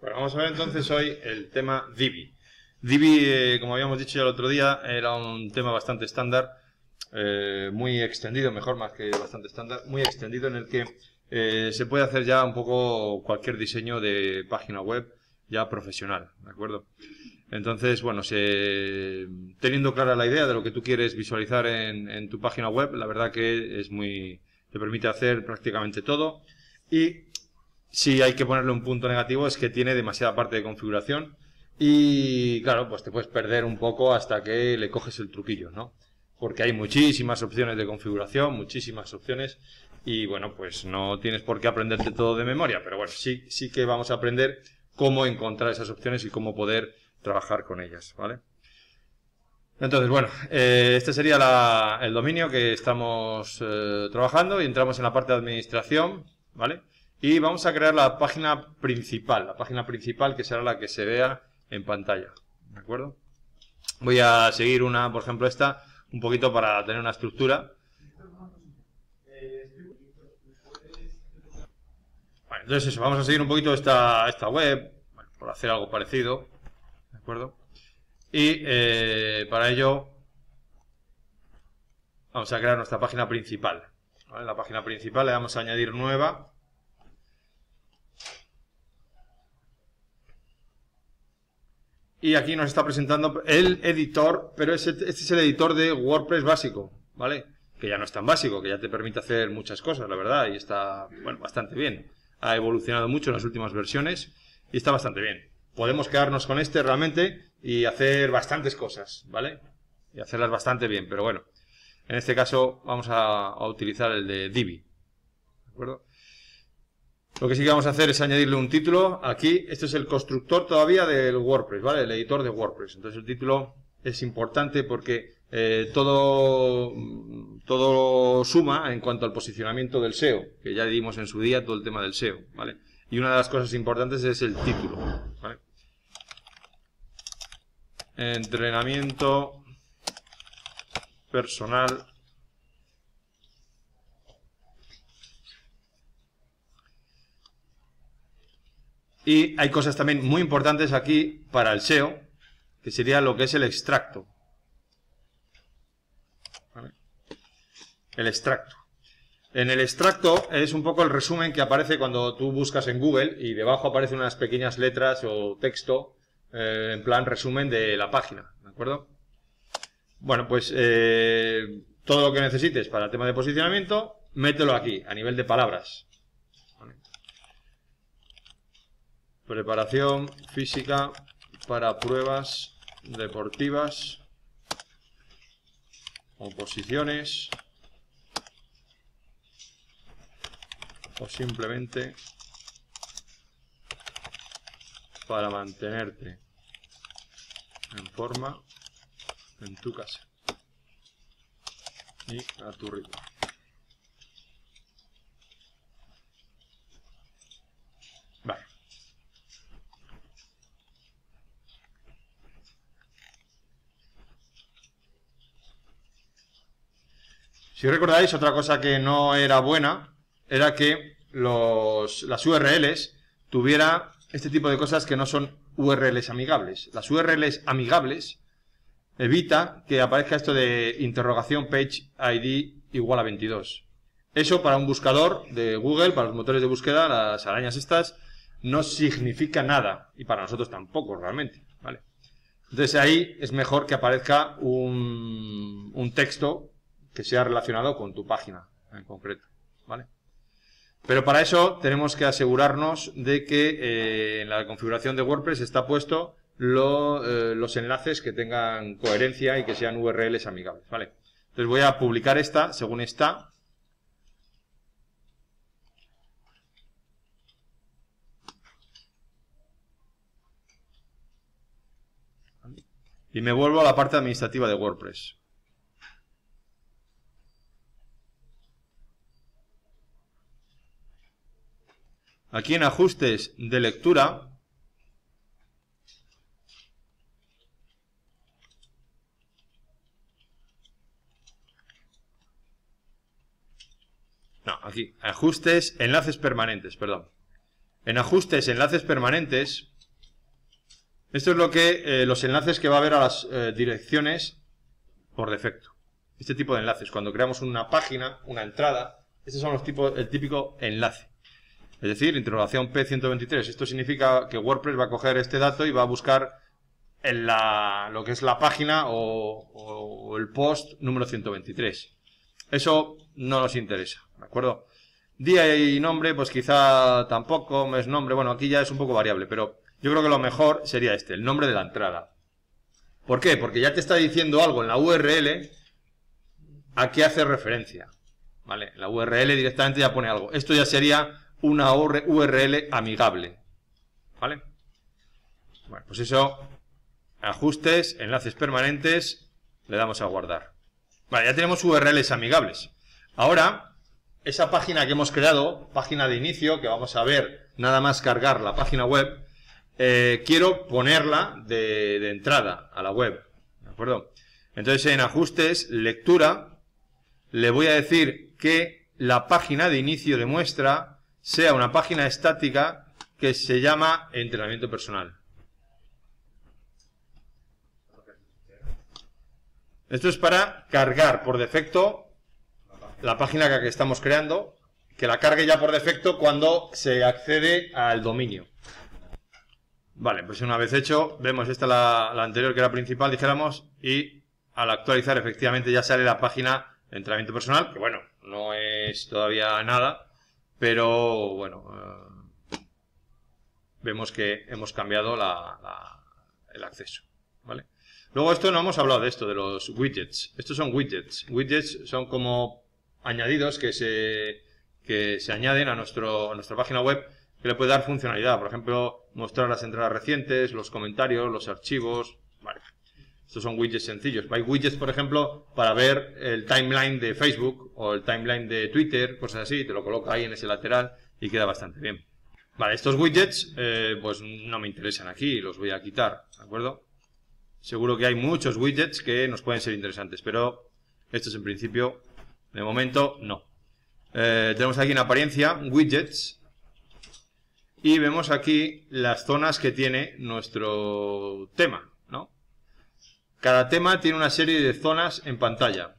Bueno, vamos a ver entonces hoy el tema Divi. Divi, como habíamos dicho ya el otro día, era un tema bastante estándar, muy extendido, mejor más que bastante estándar, muy extendido, en el que se puede hacer ya un poco cualquier diseño de página web ya profesional, ¿de acuerdo? Entonces, bueno, teniendo clara la idea de lo que tú quieres visualizar en tu página web, la verdad que es muy, te permite hacer prácticamente todo. Y si hay que ponerle un punto negativo es que tiene demasiada parte de configuración y, claro, pues te puedes perder un poco hasta que le coges el truquillo, ¿no? Porque hay muchísimas opciones de configuración, muchísimas opciones y, bueno, pues no tienes por qué aprenderte todo de memoria, pero bueno, sí que vamos a aprender cómo encontrar esas opciones y cómo poder trabajar con ellas, ¿vale? Entonces, bueno, este sería el dominio que estamos trabajando y entramos en la parte de administración, ¿vale? Y vamos a crear la página principal que será la que se vea en pantalla, ¿de acuerdo? Voy a seguir una, por ejemplo, esta, un poquito para tener una estructura. Bueno, entonces eso, vamos a seguir un poquito esta web, bueno, por hacer algo parecido, ¿de acuerdo? Y para ello vamos a crear nuestra página principal, ¿vale? La página principal le vamos a añadir nueva. Y aquí nos está presentando el editor, pero este es el editor de WordPress básico, ¿vale? Que ya no es tan básico, que ya te permite hacer muchas cosas, la verdad, y está, bueno, bastante bien. Ha evolucionado mucho en las últimas versiones y está bastante bien. Podemos quedarnos con este realmente y hacer bastantes cosas, ¿vale? Y hacerlas bastante bien, pero bueno, en este caso vamos a utilizar el de Divi, ¿de acuerdo? Lo que sí que vamos a hacer es añadirle un título. Aquí, este es el constructor todavía del WordPress, ¿vale? El editor de WordPress. Entonces el título es importante porque todo suma en cuanto al posicionamiento del SEO, que ya dimos en su día todo el tema del SEO, ¿vale? Y una de las cosas importantes es el título, ¿vale? Entrenamiento personal. Y hay cosas también muy importantes aquí para el SEO, que sería lo que es el extracto, ¿vale? El extracto. En el extracto es un poco el resumen que aparece cuando tú buscas en Google y debajo aparecen unas pequeñas letras o texto en plan resumen de la página, ¿de acuerdo? Bueno, pues todo lo que necesites para el tema de posicionamiento, mételo aquí, a nivel de palabras. Preparación física para pruebas deportivas, oposiciones o simplemente para mantenerte en forma en tu casa y a tu ritmo. Vale. Si recordáis, otra cosa que no era buena era que las URLs tuviera este tipo de cosas que no son URLs amigables. Las URLs amigables evita que aparezca esto de interrogación page ID igual a 22. Eso para un buscador de Google, para los motores de búsqueda, las arañas estas, no significa nada. Y para nosotros tampoco realmente, ¿vale? Entonces ahí es mejor que aparezca un texto que sea relacionado con tu página en concreto, ¿vale? Pero para eso tenemos que asegurarnos de que en la configuración de WordPress está puesto los enlaces que tengan coherencia y que sean URLs amigables, ¿vale? Entonces voy a publicar esta según está. Y me vuelvo a la parte administrativa de WordPress. Aquí en ajustes de lectura, no, aquí, ajustes, enlaces permanentes, perdón. En ajustes, enlaces permanentes. Esto es lo que los enlaces que va a haber a las direcciones por defecto. Este tipo de enlaces. Cuando creamos una página, una entrada, estos son los tipos, el típico enlace. Es decir, interrogación P123. Esto significa que WordPress va a coger este dato y va a buscar en lo que es la página o el post número 123. Eso no nos interesa, ¿de acuerdo? Día y nombre, pues quizá tampoco, mes, nombre, bueno, aquí ya es un poco variable, pero yo creo que lo mejor sería este, el nombre de la entrada. ¿Por qué? Porque ya te está diciendo algo en la URL a qué hace referencia, ¿vale? La URL directamente ya pone algo. Esto ya sería una URL amigable, ¿vale? Bueno, pues eso, ajustes, enlaces permanentes, le damos a guardar. Vale, ya tenemos URLs amigables. Ahora, esa página que hemos creado, página de inicio, que vamos a ver nada más cargar la página web, quiero ponerla de entrada a la web, ¿de acuerdo? Entonces, en ajustes, lectura, le voy a decir que la página de inicio de muestra sea una página estática que se llama entrenamiento personal. Esto es para cargar por defecto la página que estamos creando, que la cargue ya por defecto cuando se accede al dominio. Vale, pues una vez hecho, vemos esta la anterior que era principal, dijéramos, y al actualizar efectivamente ya sale la página de entrenamiento personal, que bueno, no es todavía nada, pero bueno, vemos que hemos cambiado el acceso, ¿vale? Luego esto no hemos hablado de esto, de los widgets. Estos son widgets. Widgets son como añadidos que se añaden a nuestra página web que le puede dar funcionalidad. Por ejemplo, mostrar las entradas recientes, los comentarios, los archivos. Vale. Estos son widgets sencillos. Hay widgets, por ejemplo, para ver el timeline de Facebook o el timeline de Twitter, cosas así. Te lo coloca ahí en ese lateral y queda bastante bien. Vale, estos widgets pues no me interesan aquí, los voy a quitar, ¿de acuerdo? Seguro que hay muchos widgets que nos pueden ser interesantes, pero estos en principio, de momento, no. Tenemos aquí en apariencia, widgets, y vemos aquí las zonas que tiene nuestro tema, ¿no? Cada tema tiene una serie de zonas en pantalla,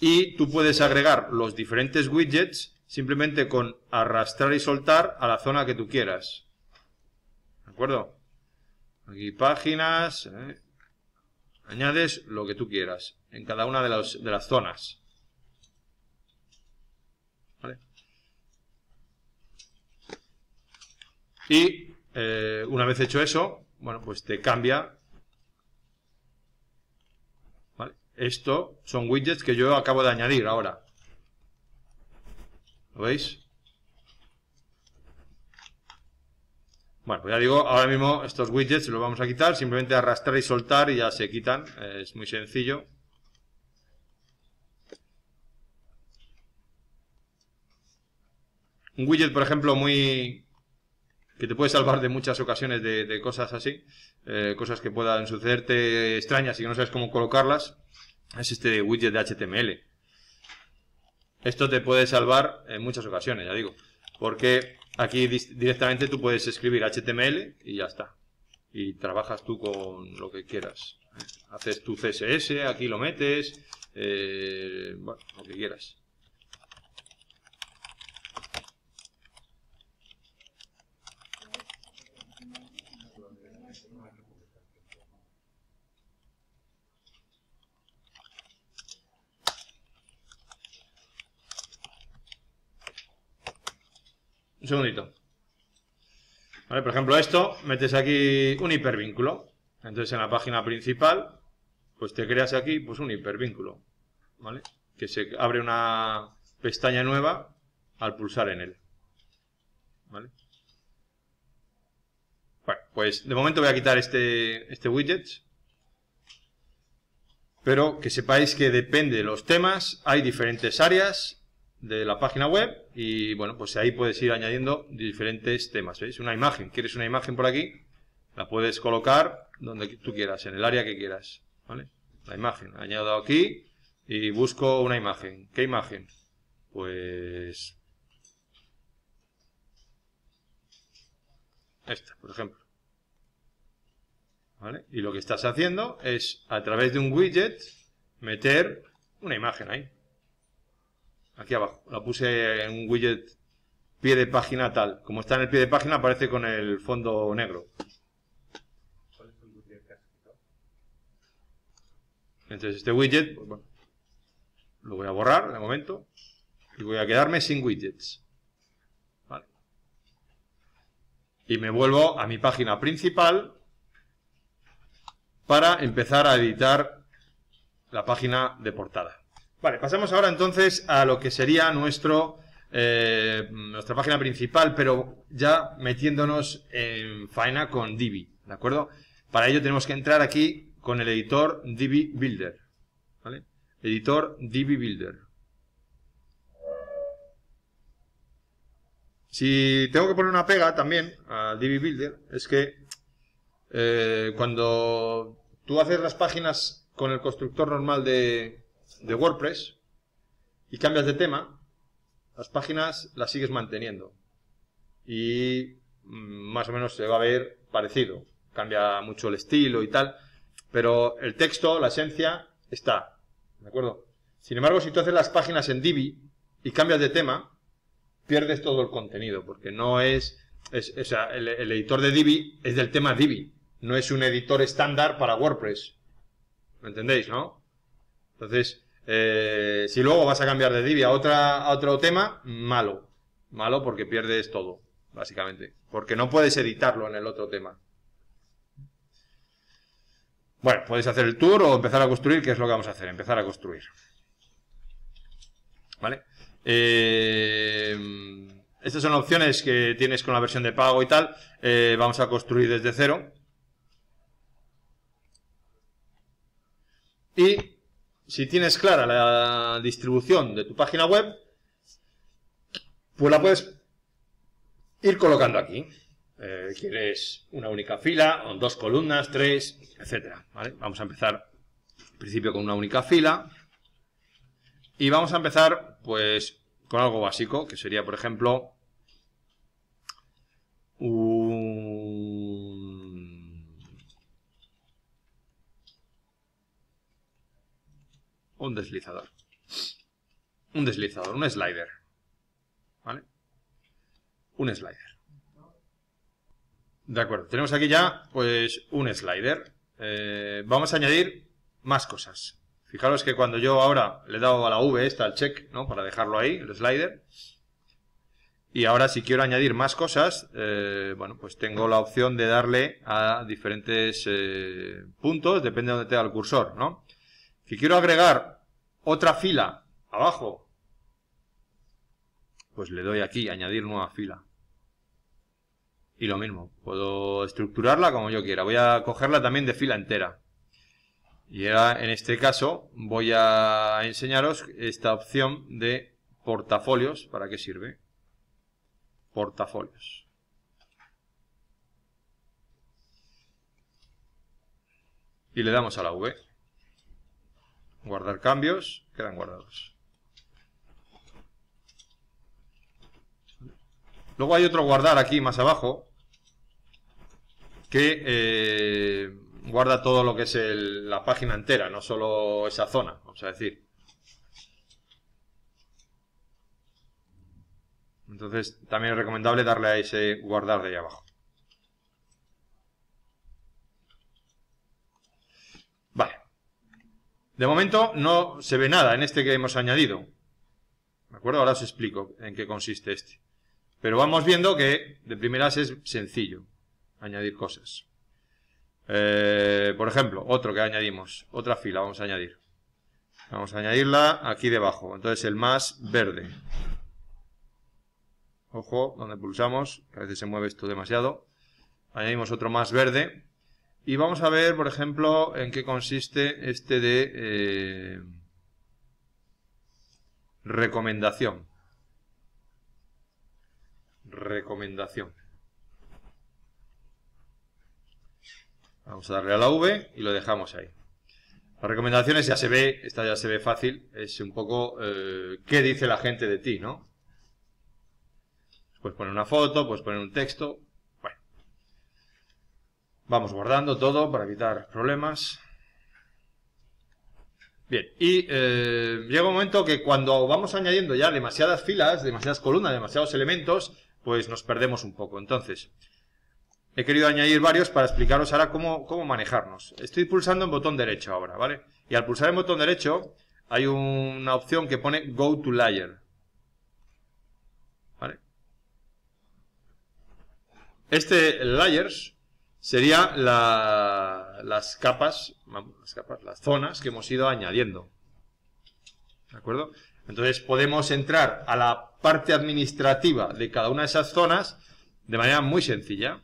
y tú puedes agregar los diferentes widgets simplemente con arrastrar y soltar a la zona que tú quieras, ¿de acuerdo? Aquí páginas... Añades lo que tú quieras en cada una de las zonas. ¿Vale? Y una vez hecho eso, bueno, pues te cambia. ¿Vale? Esto son widgets que yo acabo de añadir ahora. ¿Lo veis? Bueno, pues ya digo, ahora mismo estos widgets los vamos a quitar, simplemente arrastrar y soltar y ya se quitan, es muy sencillo. Un widget, por ejemplo, que te puede salvar de muchas ocasiones de cosas así, cosas que puedan sucederte extrañas y que no sabes cómo colocarlas, es este widget de HTML. Esto te puede salvar en muchas ocasiones, ya digo, porque... Aquí directamente tú puedes escribir HTML y ya está. Y trabajas tú con lo que quieras. Haces tu CSS, aquí lo metes, bueno, lo que quieras. Un segundito. Vale, por ejemplo, esto, metes aquí un hipervínculo. Entonces, en la página principal, pues te creas aquí pues un hipervínculo, ¿vale? Que se abre una pestaña nueva al pulsar en él, ¿vale? Bueno, pues de momento voy a quitar este widget. Pero que sepáis que depende de los temas, hay diferentes áreas de la página web y bueno, pues ahí puedes ir añadiendo diferentes temas, ¿veis? Una imagen, quieres una imagen por aquí, la puedes colocar donde tú quieras, en el área que quieras, ¿vale? La imagen, añado aquí y busco una imagen. ¿Qué imagen? Pues esta, por ejemplo. ¿Vale? Y lo que estás haciendo es, a través de un widget, meter una imagen ahí. Aquí abajo. La puse en un widget pie de página tal. Como está en el pie de página, aparece con el fondo negro. ¿Cuál es el widget que has quitado? Entonces este widget, pues bueno, lo voy a borrar de momento. Y voy a quedarme sin widgets. Vale. Y me vuelvo a mi página principal para empezar a editar la página de portada. Vale, pasamos ahora entonces a lo que sería nuestra página principal, pero ya metiéndonos en faena con Divi, ¿de acuerdo? Para ello tenemos que entrar aquí con el editor Divi Builder, ¿vale? Editor Divi Builder. Si tengo que poner una pega también a Divi Builder, es que cuando tú haces las páginas con el constructor normal de WordPress y cambias de tema, las páginas las sigues manteniendo y más o menos se va a ver parecido, cambia mucho el estilo y tal, pero el texto, la esencia está, ¿de acuerdo? Sin embargo, si tú haces las páginas en Divi y cambias de tema, pierdes todo el contenido, porque no es, o sea, el editor de Divi es del tema Divi, no es un editor estándar para WordPress, ¿me entendéis, no? Entonces, si luego vas a cambiar de Divi a otro tema, malo. Malo porque pierdes todo, básicamente. Porque no puedes editarlo en el otro tema. Bueno, puedes hacer el tour o empezar a construir, que es lo que vamos a hacer, empezar a construir. ¿Vale? Estas son opciones que tienes con la versión de pago y tal. Vamos a construir desde cero. Y si tienes clara la distribución de tu página web, pues la puedes ir colocando aquí. Quieres una única fila, o dos columnas, tres, etcétera, ¿vale? Vamos a empezar al principio con una única fila. Y vamos a empezar pues con algo básico, que sería, por ejemplo, un deslizador. Un deslizador, un slider. ¿Vale? Un slider. De acuerdo, tenemos aquí ya pues un slider. Vamos a añadir más cosas. Fijaros que cuando yo ahora le he dado a la V esta, al check, ¿no? Para dejarlo ahí, el slider. Y ahora si quiero añadir más cosas, bueno, pues tengo la opción de darle a diferentes puntos, depende de donde tenga el cursor, ¿no? Si quiero agregar otra fila abajo, pues le doy aquí, añadir nueva fila. Y lo mismo, puedo estructurarla como yo quiera. Voy a cogerla también de fila entera. Y ahora, en este caso, voy a enseñaros esta opción de portafolios. ¿Para qué sirve? Portafolios. Y le damos a la V. Guardar cambios, quedan guardados. Luego hay otro guardar aquí más abajo que guarda todo lo que es la página entera, no solo esa zona, vamos a decir. Entonces también es recomendable darle a ese guardar de ahí abajo. De momento no se ve nada en este que hemos añadido, ¿de acuerdo? Ahora os explico en qué consiste este. Pero vamos viendo que de primeras es sencillo añadir cosas. Por ejemplo, otro que añadimos, otra fila vamos a añadir. Vamos a añadirla aquí debajo, entonces el más verde. Ojo, donde pulsamos, que a veces se mueve esto demasiado. Añadimos otro más verde. Y vamos a ver, por ejemplo, en qué consiste este de recomendación. Recomendación. Vamos a darle a la V y lo dejamos ahí. Las recomendaciones ya se ve, esta ya se ve fácil, es un poco qué dice la gente de ti, ¿no? Pues poner una foto, pues poner un texto. Vamos guardando todo para evitar problemas. Bien, y llega un momento que cuando vamos añadiendo ya demasiadas filas, demasiadas columnas, demasiados elementos, pues nos perdemos un poco. Entonces, he querido añadir varios para explicaros ahora cómo manejarnos. Estoy pulsando en botón derecho ahora, ¿vale? Y al pulsar en botón derecho hay una opción que pone Go to Layer, ¿vale? Este Layers sería las zonas que hemos ido añadiendo, ¿de acuerdo? Entonces podemos entrar a la parte administrativa de cada una de esas zonas de manera muy sencilla.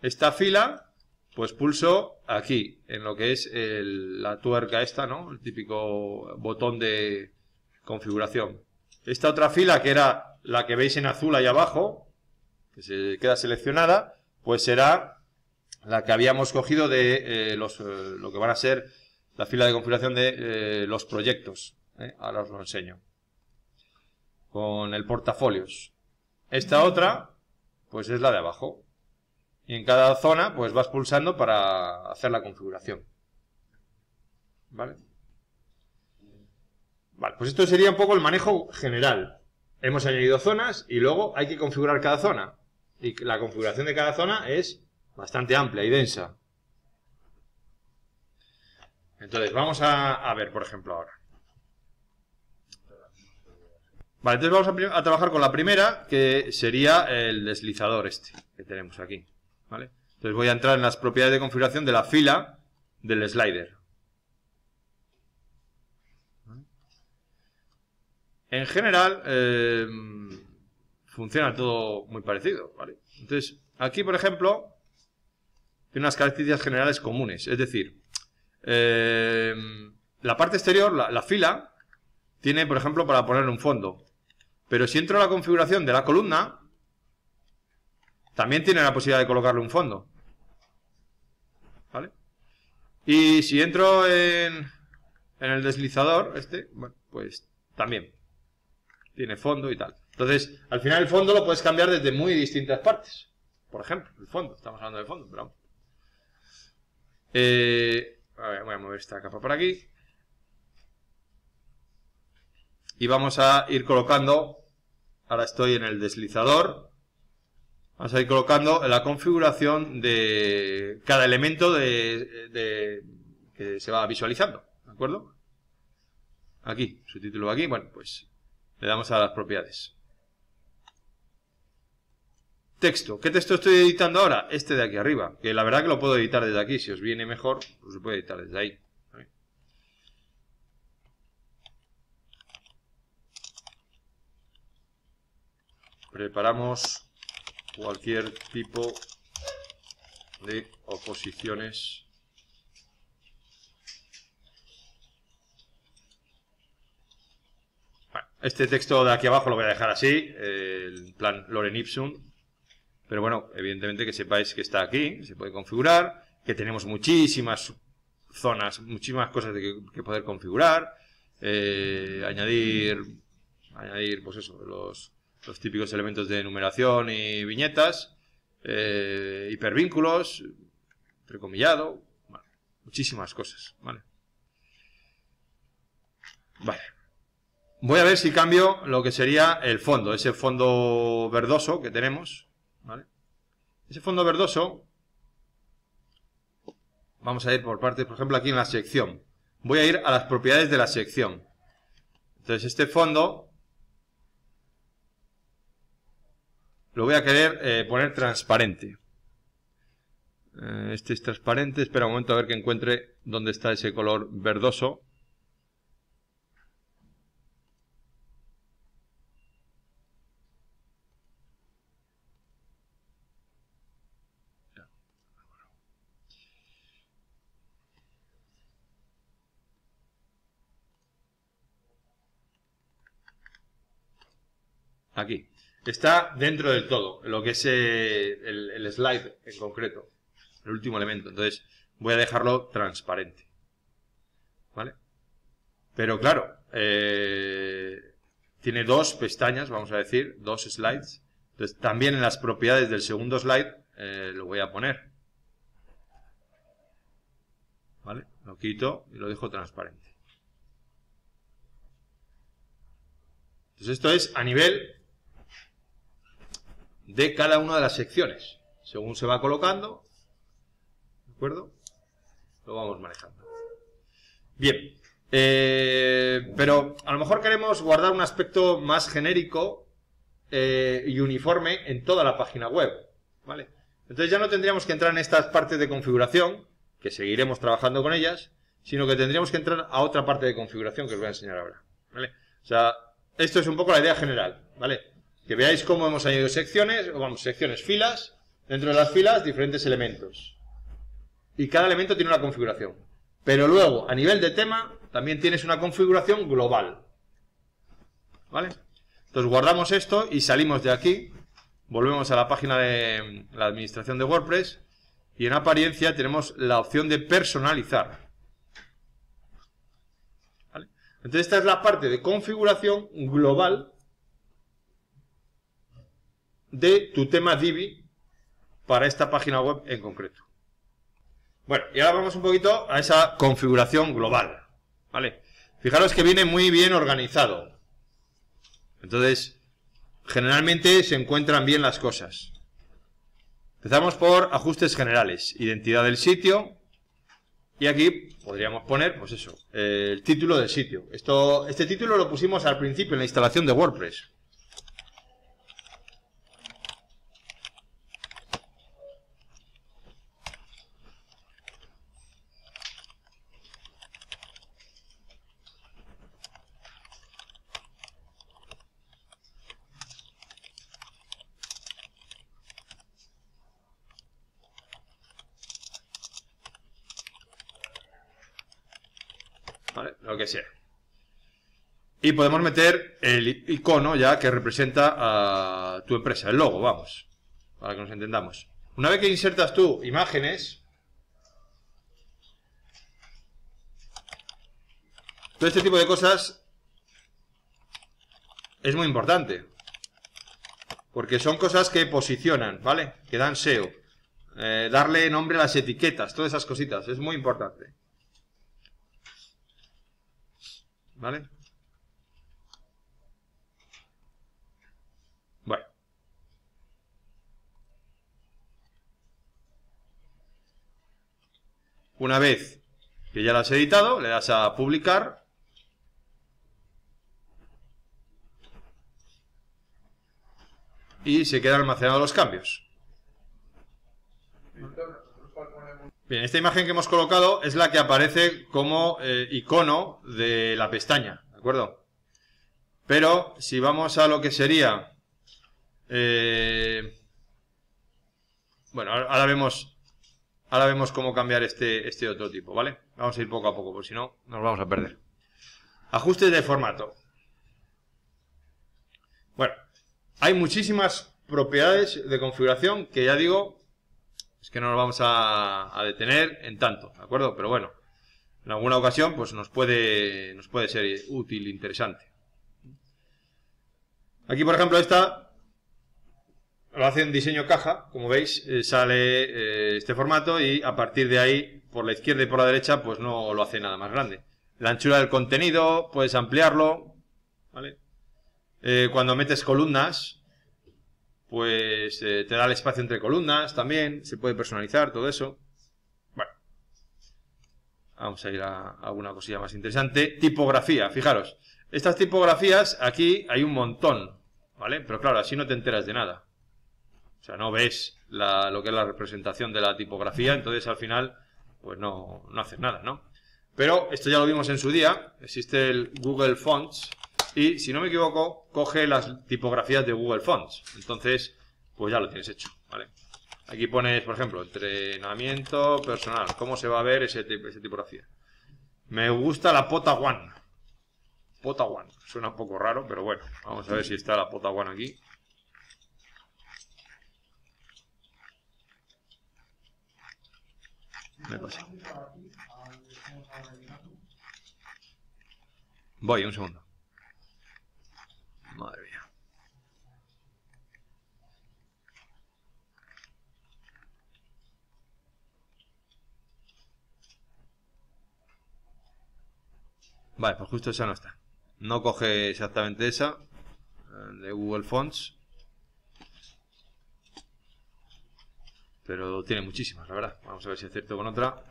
Esta fila, pues pulso aquí, en lo que es la tuerca esta, ¿no? El típico botón de configuración. Esta otra fila, que era la que veis en azul ahí abajo, que se queda seleccionada, pues será la que habíamos cogido de lo que van a ser la fila de configuración de los proyectos, ¿eh? Ahora os lo enseño. Con el portafolios. Esta otra, pues es la de abajo. Y en cada zona, pues vas pulsando para hacer la configuración. ¿Vale? Vale, pues esto sería un poco el manejo general. Hemos añadido zonas y luego hay que configurar cada zona. Y la configuración de cada zona es bastante amplia y densa. Entonces, vamos a ver, por ejemplo, ahora. Vale, entonces vamos a trabajar con la primera, que sería el deslizador este que tenemos aquí, ¿vale? Entonces voy a entrar en las propiedades de configuración de la fila del slider. En general, funciona todo muy parecido, ¿vale? Entonces, aquí, por ejemplo, tiene unas características generales comunes. Es decir, la parte exterior, la fila, tiene, por ejemplo, para poner un fondo. Pero si entro a la configuración de la columna, también tiene la posibilidad de colocarle un fondo, ¿vale? Y si entro en el deslizador, este, bueno, pues también tiene fondo y tal. Entonces, al final el fondo lo puedes cambiar desde muy distintas partes. Por ejemplo, el fondo, estamos hablando de fondo, pero a ver, voy a mover esta capa por aquí. Y vamos a ir colocando, ahora estoy en el deslizador, vamos a ir colocando la configuración de cada elemento que se va visualizando, ¿de acuerdo? Aquí, subtítulo aquí, bueno, pues le damos a las propiedades. Texto. ¿Qué texto estoy editando ahora? Este de aquí arriba, que la verdad que lo puedo editar desde aquí. Si os viene mejor, pues se puede editar desde ahí. Preparamos cualquier tipo de oposiciones . Bueno, este texto de aquí abajo lo voy a dejar así, en plan Lorem Ipsum. Pero bueno, evidentemente que sepáis que está aquí, se puede configurar, que tenemos muchísimas zonas, muchísimas cosas que poder configurar, añadir, pues eso, los típicos elementos de enumeración y viñetas, hipervínculos, entrecomillado, bueno, muchísimas cosas, ¿vale? Vale. Voy a ver si cambio lo que sería el fondo, ese fondo verdoso que tenemos. ¿Vale? Ese fondo verdoso, vamos a ir por partes, por ejemplo, aquí en la sección. Voy a ir a las propiedades de la sección. Entonces, este fondo lo voy a querer poner transparente. Este es transparente. Espera un momento a ver que encuentre dónde está ese color verdoso. Aquí. Está dentro del todo, lo que es el slide en concreto, el último elemento. Entonces, voy a dejarlo transparente. ¿Vale? Pero claro, tiene dos pestañas, vamos a decir, dos slides. Entonces, también en las propiedades del segundo slide lo voy a poner. ¿Vale? Lo quito y lo dejo transparente. Entonces esto es a nivel de cada una de las secciones. Según se va colocando, ¿de acuerdo? Lo vamos manejando. Bien, pero a lo mejor queremos guardar un aspecto más genérico y uniforme en toda la página web, ¿vale? Entonces ya no tendríamos que entrar en estas partes de configuración, que seguiremos trabajando con ellas, sino que tendríamos que entrar a otra parte de configuración que os voy a enseñar ahora, ¿vale? O sea, esto es un poco la idea general, ¿vale? Que veáis cómo hemos añadido secciones, o vamos, secciones, filas, dentro de las filas diferentes elementos. Y cada elemento tiene una configuración. Pero luego, a nivel de tema, también tienes una configuración global, ¿vale? Entonces guardamos esto y salimos de aquí. Volvemos a la página de la administración de WordPress y en apariencia tenemos la opción de personalizar, ¿vale? Entonces esta es la parte de configuración global de tu tema Divi para esta página web en concreto. Bueno, y ahora vamos un poquito a esa configuración global, ¿vale? Fijaros que viene muy bien organizado. Entonces generalmente se encuentran bien las cosas. Empezamos por ajustes generales, identidad del sitio, y aquí podríamos poner, pues eso, el título del sitio. Este título lo pusimos al principio en la instalación de WordPress. ¿Vale? Lo que sea. Y podemos meter el icono ya que representa a tu empresa, el logo, vamos, para que nos entendamos. Una vez que insertas tú imágenes, todo este tipo de cosas es muy importante, porque son cosas que posicionan, ¿vale? Que dan SEO. Darle nombre a las etiquetas, todas esas cositas, es muy importante, ¿vale? Bueno. Una vez que ya lo has editado, le das a publicar. Y se quedan almacenados los cambios. Bien, esta imagen que hemos colocado es la que aparece como icono de la pestaña, ¿de acuerdo? Pero si vamos a lo que sería... bueno, ahora vemos cómo cambiar este otro tipo, ¿vale? Vamos a ir poco a poco, porque si no nos vamos a perder. Ajustes de formato. Bueno, hay muchísimas propiedades de configuración que ya digo... Es que no nos vamos a detener en tanto, ¿de acuerdo? Pero bueno, en alguna ocasión pues nos puede ser útil, interesante. Aquí, por ejemplo, esta lo hace en diseño caja, como veis, sale este formato y a partir de ahí, por la izquierda y por la derecha, pues no lo hace nada más grande. La anchura del contenido, puedes ampliarlo, ¿vale? Cuando metes columnas... pues te da el espacio entre columnas también, se puede personalizar todo eso. Bueno, vamos a ir a alguna cosilla más interesante. Tipografía, fijaros, estas tipografías aquí hay un montón, ¿vale? Pero claro, así no te enteras de nada. O sea, no ves lo que es la representación de la tipografía, entonces al final pues no haces nada, ¿no? Pero esto ya lo vimos en su día, existe el Google Fonts. Y, si no me equivoco, coge las tipografías de Google Fonts. Entonces, pues ya lo tienes hecho, ¿vale? Aquí pones, por ejemplo, entrenamiento personal. ¿Cómo se va a ver esa tipografía? Me gusta la Pota One. Pota One. Suena un poco raro, pero bueno. Vamos a ver si está la Pota One aquí. Me pasa. Voy, un segundo. Madre mía. Vale, pues justo esa no está. No coge exactamente esa de Google Fonts, pero tiene muchísimas, la verdad. Vamos a ver si acierto con otra.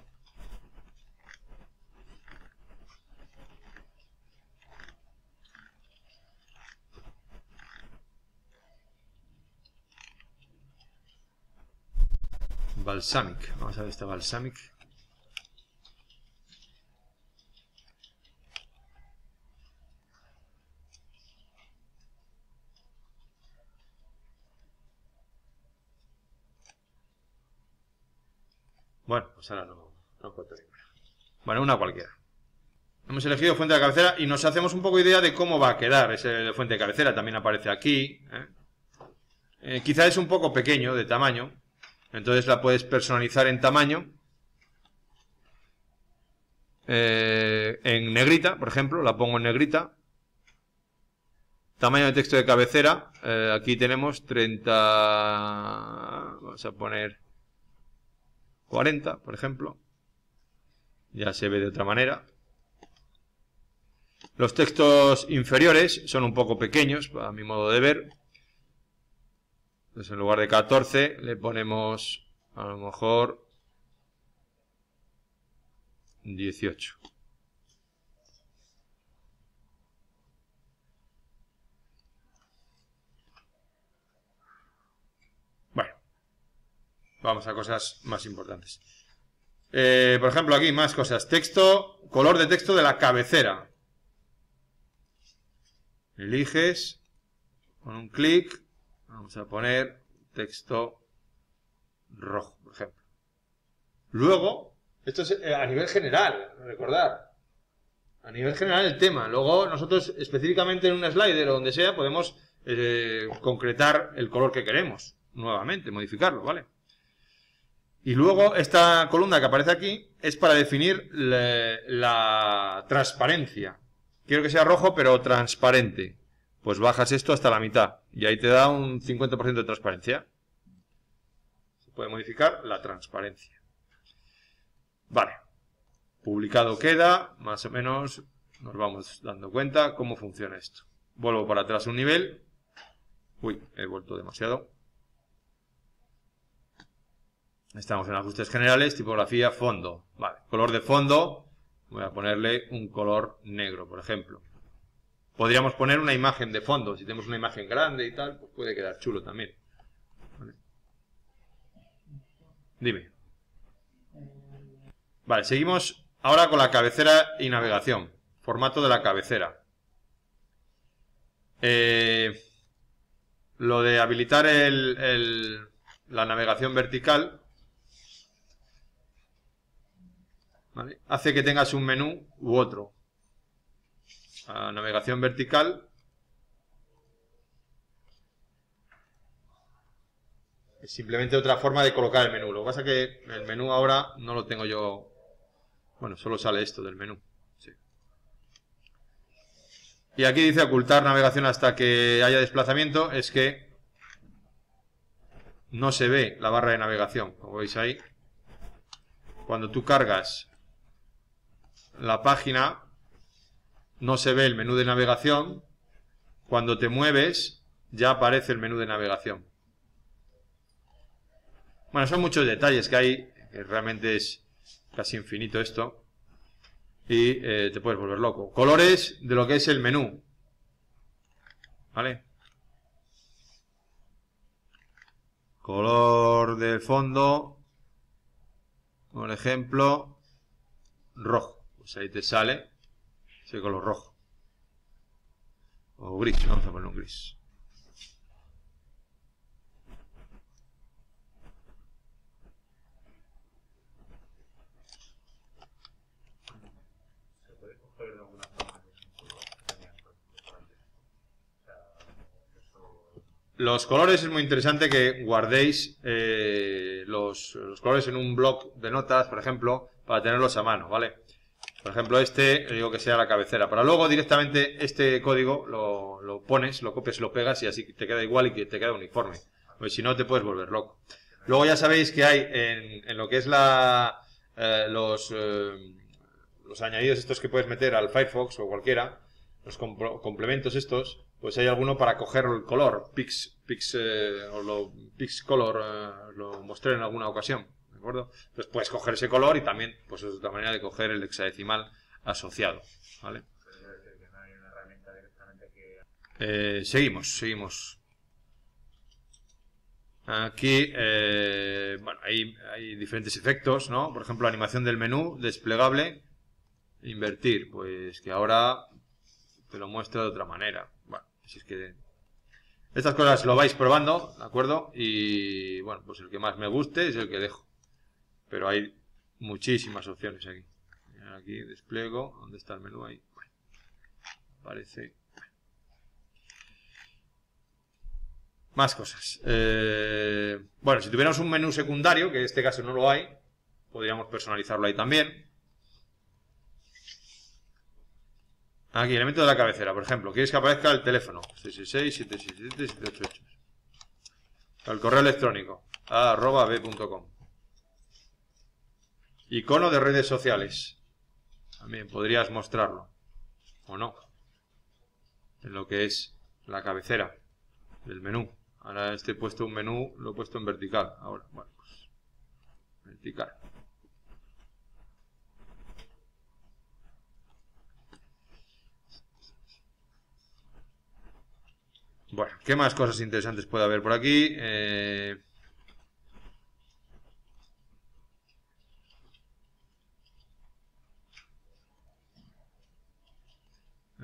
Balsamic, vamos a ver esta Balsamic. Bueno, pues ahora no encuentro ninguna. Bueno, una cualquiera. Hemos elegido fuente de cabecera y nos hacemos un poco idea de cómo va a quedar ese fuente de cabecera. También aparece aquí, ¿eh? Quizá es un poco pequeño de tamaño. Entonces la puedes personalizar en tamaño, en negrita, por ejemplo, la pongo en negrita. Tamaño de texto de cabecera, aquí tenemos 30, vamos a poner 40, por ejemplo. Ya se ve de otra manera. Los textos inferiores son un poco pequeños, a mi modo de ver. Entonces en lugar de 14 le ponemos a lo mejor 18. Bueno, vamos a cosas más importantes. Por ejemplo aquí más cosas. Texto, color de texto de la cabecera. Eliges con un clic. Vamos a poner texto rojo, por ejemplo. Luego, esto es a nivel general, recordad. A nivel general el tema. Luego nosotros específicamente en un slider o donde sea podemos concretar el color que queremos. Nuevamente, modificarlo, ¿vale? Y luego esta columna que aparece aquí es para definir la transparencia. Quiero que sea rojo pero transparente. Pues bajas esto hasta la mitad y ahí te da un 50% de transparencia. Se puede modificar la transparencia. Vale. Publicado queda, más o menos nos vamos dando cuenta cómo funciona esto. Vuelvo para atrás un nivel. Uy, he vuelto demasiado. Estamos en ajustes generales, tipografía, fondo. Vale, color de fondo. Voy a ponerle un color negro, por ejemplo. Podríamos poner una imagen de fondo. Si tenemos una imagen grande y tal, pues puede quedar chulo también. ¿Vale? Dime. Vale, seguimos ahora con la cabecera y navegación. Formato de la cabecera. Lo de habilitar la navegación vertical. ¿Vale? Hace que tengas un menú u otro. A navegación vertical. Es simplemente otra forma de colocar el menú. Lo que pasa es que el menú ahora no lo tengo yo. Bueno, solo sale esto del menú. Sí. Y aquí dice ocultar navegación hasta que haya desplazamiento. Es que no se ve la barra de navegación. Como veis ahí. Cuando tú cargas la página, no se ve el menú de navegación. Cuando te mueves, ya aparece el menú de navegación. Bueno, son muchos detalles que hay. Realmente es casi infinito esto. Y te puedes volver loco. Colores de lo que es el menú. ¿Vale? Color de fondo. Por ejemplo, rojo. Pues ahí te sale. De color rojo o gris, vamos a poner un gris. ¿Se puede coger de alguna forma? Los colores es muy interesante que guardéis los colores en un bloc de notas, por ejemplo, para tenerlos a mano, ¿vale? Por ejemplo, este, le digo que sea la cabecera. Para luego directamente este código lo pones, lo copias, lo pegas y así te queda igual y que te queda uniforme. Pues si no, te puedes volver loco. Luego ya sabéis que hay en lo que es los añadidos estos que puedes meter al Firefox o cualquiera, los complementos estos, pues hay alguno para coger el color, Pix Color, lo mostré en alguna ocasión, ¿de acuerdo? Entonces puedes coger ese color y también, pues es otra manera de coger el hexadecimal asociado, ¿vale? Seguimos. Aquí, bueno, hay diferentes efectos, ¿no? Por ejemplo, animación del menú, desplegable, invertir. Pues que ahora te lo muestra de otra manera. Bueno, si es que estas cosas lo vais probando, ¿de acuerdo? Y, bueno, pues el que más me guste es el que dejo. Pero hay muchísimas opciones aquí. Aquí despliego. ¿Dónde está el menú? Ahí. Bueno, aparece. Más cosas. Bueno, si tuviéramos un menú secundario, que en este caso no lo hay, podríamos personalizarlo ahí también. Aquí, elemento de la cabecera, por ejemplo. ¿Quieres que aparezca el teléfono? 666-767-788. El correo electrónico, @b.com. Icono de redes sociales. También podrías mostrarlo, o no, en lo que es la cabecera del menú. Ahora este he puesto un menú, lo he puesto en vertical. Ahora, bueno, pues vertical. Bueno, ¿qué más cosas interesantes puede haber por aquí? Ahí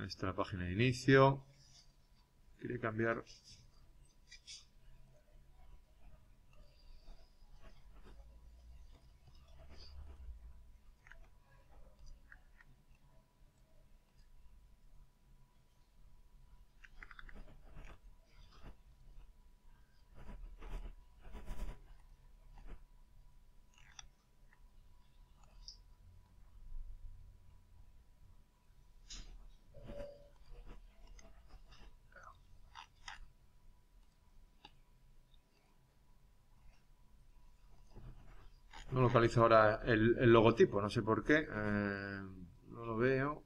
está la página de inicio. Quería cambiar. No localizo ahora el logotipo, no sé por qué. No lo veo.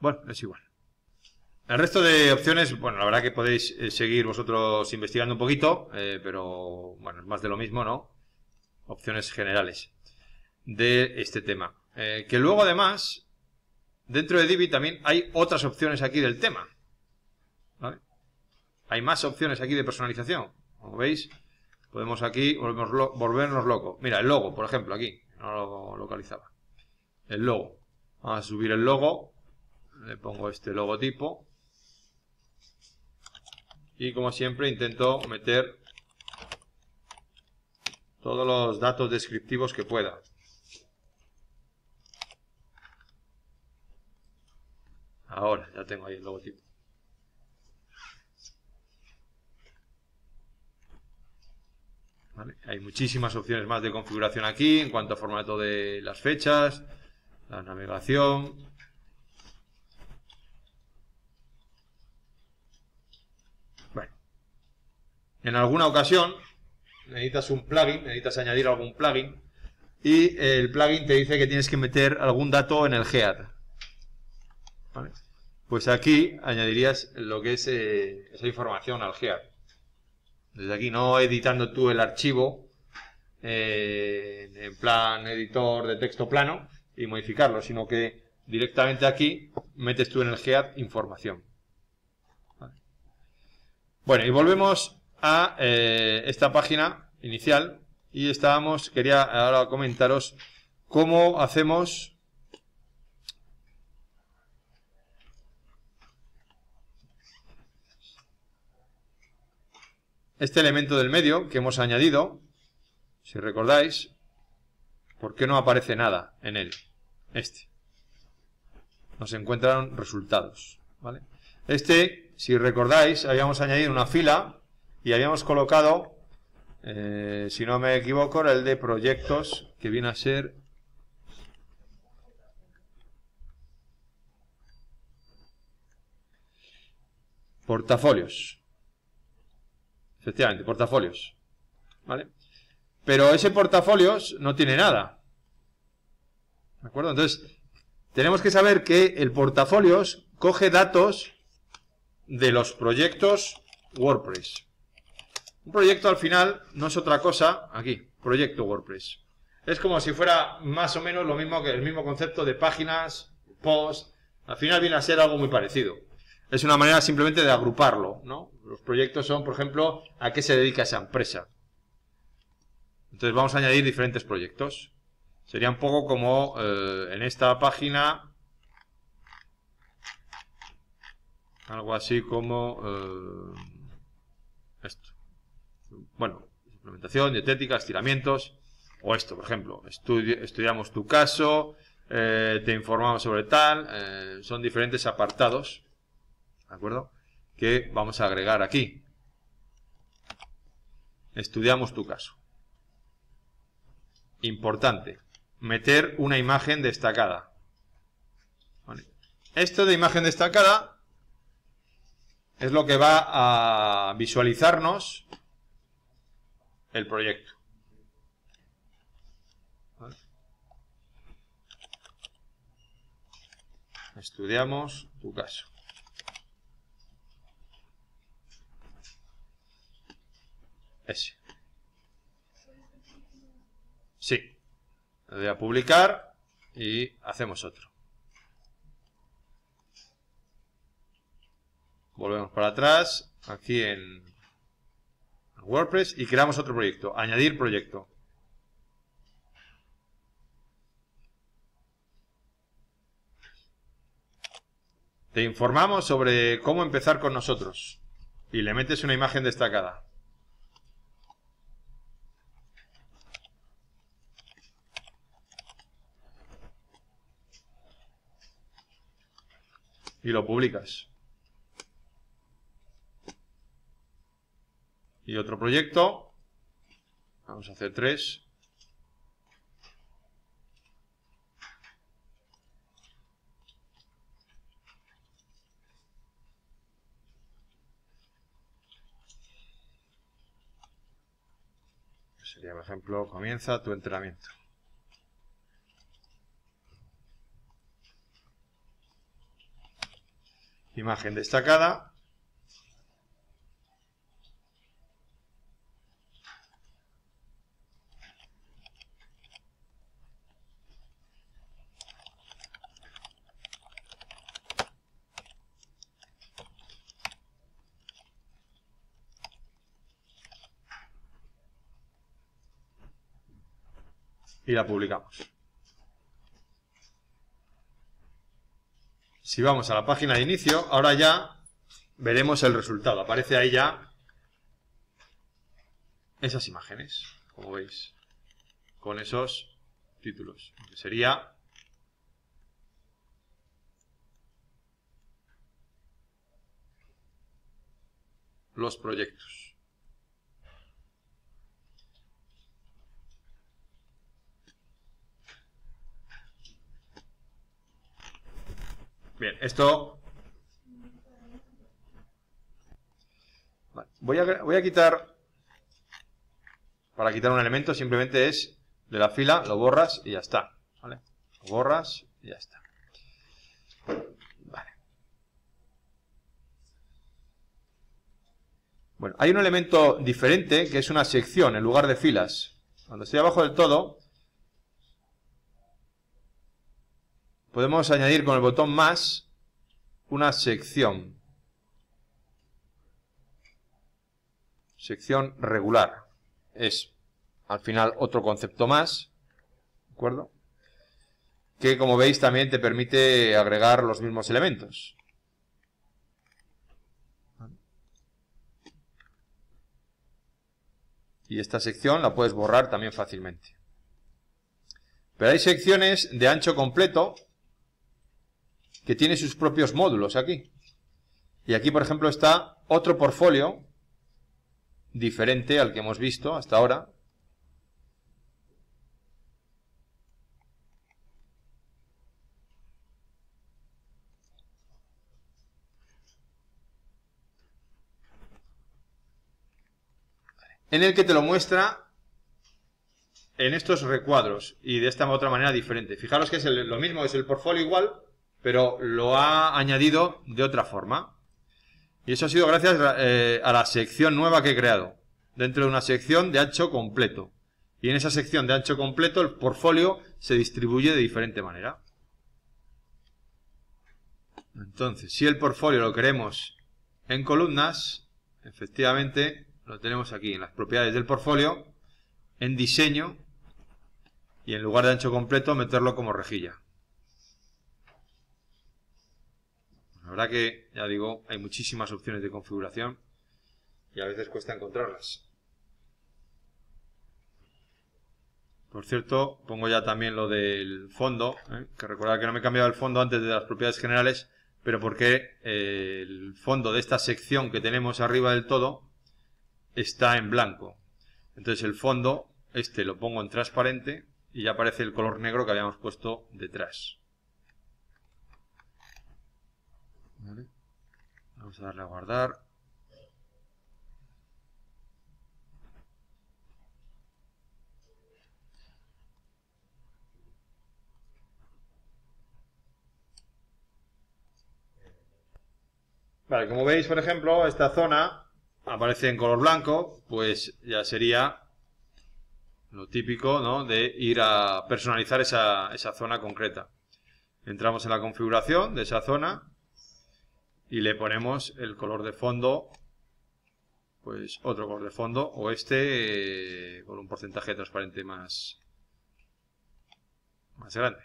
Bueno, es igual. El resto de opciones, bueno, la verdad que podéis seguir vosotros investigando un poquito, pero bueno, es más de lo mismo, ¿no? Opciones generales de este tema. Que luego además, dentro de Divi también hay otras opciones aquí del tema, ¿vale? Hay más opciones aquí de personalización, como veis, podemos aquí volvernos locos. Mira, el logo, por ejemplo, aquí, no lo localizaba. El logo, vamos a subir el logo, le pongo este logotipo. Y como siempre intento meter todos los datos descriptivos que pueda. Ahora ya tengo ahí el logotipo. ¿Vale? Hay muchísimas opciones más de configuración aquí en cuanto a formato de las fechas, la navegación. En alguna ocasión necesitas un plugin, necesitas añadir algún plugin y el plugin te dice que tienes que meter algún dato en el head, ¿vale? Pues aquí añadirías lo que es esa información al head. Desde aquí, no editando tú el archivo en plan editor de texto plano y modificarlo, sino que directamente aquí metes tú en el head información. ¿Vale? Bueno, y volvemos a esta página inicial y estábamos, quería ahora comentaros cómo hacemos este elemento del medio que hemos añadido. Si recordáis, ¿por qué no aparece nada en él? Este, no se encuentran resultados, ¿vale? Este, si recordáis, habíamos añadido una fila y habíamos colocado, si no me equivoco, era el de proyectos, que viene a ser portafolios. Efectivamente, portafolios, ¿vale? Pero ese portafolios no tiene nada, ¿de acuerdo? Entonces, tenemos que saber que el portafolios coge datos de los proyectos WordPress. Un proyecto al final no es otra cosa, aquí, proyecto WordPress. Es como si fuera más o menos lo mismo que el mismo concepto de páginas, posts, al final viene a ser algo muy parecido. Es una manera simplemente de agruparlo, ¿no? Los proyectos son, por ejemplo, a qué se dedica esa empresa. Entonces vamos a añadir diferentes proyectos. Sería un poco como en esta página, algo así como esto. Bueno, implementación, dietética, estiramientos, o esto, por ejemplo, estudiamos tu caso, te informamos sobre tal, son diferentes apartados, ¿de acuerdo? Que vamos a agregar aquí. Estudiamos tu caso. Importante, meter una imagen destacada. Vale. Esto de imagen destacada es lo que va a visualizarnos el proyecto. ¿Vale? Estudiamos tu caso. Ese. Sí. Le doy a publicar y hacemos otro. Volvemos para atrás, aquí en WordPress, y creamos otro proyecto. Añadir proyecto. Te informamos sobre cómo empezar con nosotros. Y le metes una imagen destacada. Y lo publicas. Y otro proyecto, vamos a hacer 3. Sería, por ejemplo, comienza tu entrenamiento. Imagen destacada. Y la publicamos. Si vamos a la página de inicio, ahora ya veremos el resultado. Aparece ahí ya esas imágenes, como veis, con esos títulos. Que sería los proyectos. Bien, esto... Vale, voy a quitar... Para quitar un elemento simplemente es de la fila, lo borras y ya está. ¿Vale? Lo borras y ya está. Vale. Bueno, hay un elemento diferente que es una sección en lugar de filas. Cuando estoy abajo del todo... Podemos añadir con el botón más una sección. Sección regular. Es, al final, otro concepto más. ¿De acuerdo? Que, como veis, también te permite agregar los mismos elementos. Y esta sección la puedes borrar también fácilmente. Pero hay secciones de ancho completo que tiene sus propios módulos aquí. Y aquí, por ejemplo, está otro portfolio diferente al que hemos visto hasta ahora. En el que te lo muestra en estos recuadros y de esta otra manera diferente. Fijaros que es lo mismo, es el portfolio igual, pero lo ha añadido de otra forma. Y eso ha sido gracias a la sección nueva que he creado, dentro de una sección de ancho completo. Y en esa sección de ancho completo el portfolio se distribuye de diferente manera. Entonces, si el portfolio lo queremos en columnas, efectivamente lo tenemos aquí en las propiedades del portfolio, en diseño, y en lugar de ancho completo meterlo como rejilla. La verdad que, ya digo, hay muchísimas opciones de configuración y a veces cuesta encontrarlas. Por cierto, pongo ya también lo del fondo, que recordad que no me he cambiado el fondo antes de las propiedades generales, pero porque el fondo de esta sección que tenemos arriba del todo está en blanco. Entonces el fondo, este lo pongo en transparente y ya aparece el color negro que habíamos puesto detrás. Vale. Vamos a darle a guardar. Vale, como veis, por ejemplo, esta zona aparece en color blanco, pues ya sería lo típico, ¿no?, de ir a personalizar esa zona concreta. Entramos en la configuración de esa zona y le ponemos el color de fondo, pues otro color de fondo, o este con un porcentaje transparente más grande.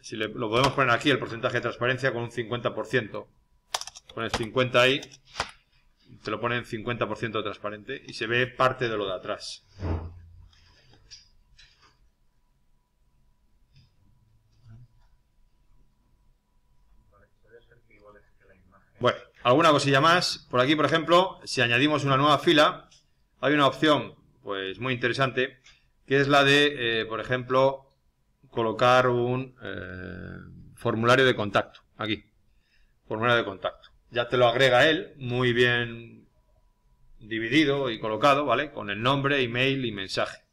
Si lo podemos poner aquí, el porcentaje de transparencia con un 50%. Pones 50 ahí, te lo ponen 50% transparente y se ve parte de lo de atrás. Bueno, alguna cosilla más. Por aquí, por ejemplo, si añadimos una nueva fila, hay una opción pues muy interesante, que es la de, por ejemplo, colocar un formulario de contacto. Aquí, formulario de contacto. Ya te lo agrega él, muy bien dividido y colocado, ¿vale? Con el nombre, email y mensaje.